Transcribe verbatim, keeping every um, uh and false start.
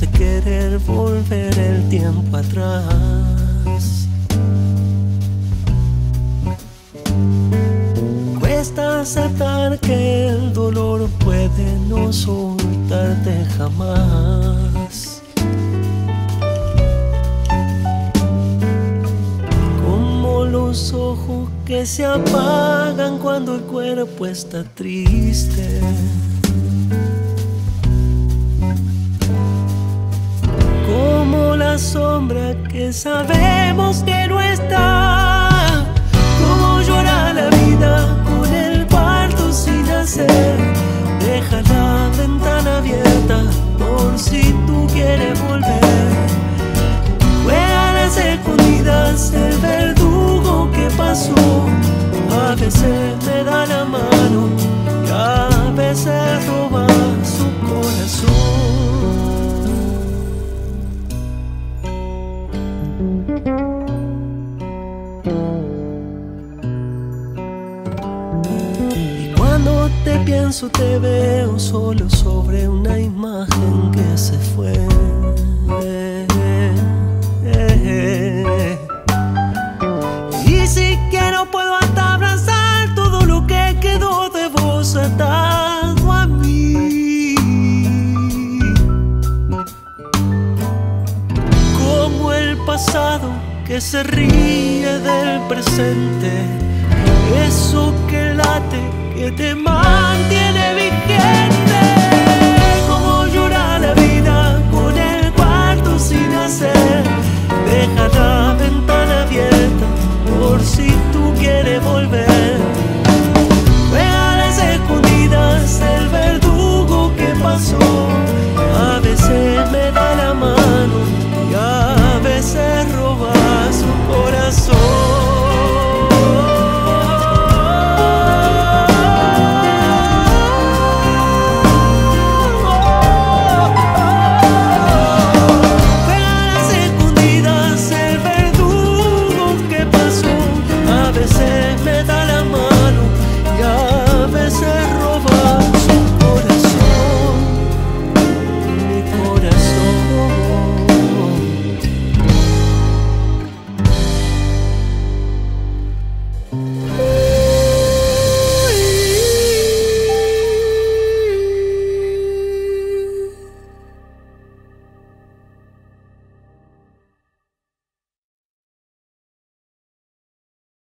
de querer volver el tiempo atrás. Cuesta aceptar que el dolor puede no soltarte jamás. Como los ojos que se apagan cuando el cuerpo está triste. Sombra que sabemos que no está, como llora la vida con el parto sin hacer. Deja la ventana abierta por si tú quieres volver. Juega las escondidas, el verdugo que pasó. A veces me da la mano y a veces roba su corazón. Te pienso, te veo solo sobre una imagen que se fue. Eh, eh, eh. Y si quiero puedo hasta abrazar todo lo que quedó de vos atado a mí. Como el pasado que se ríe del presente, eso que late, que te mantiene.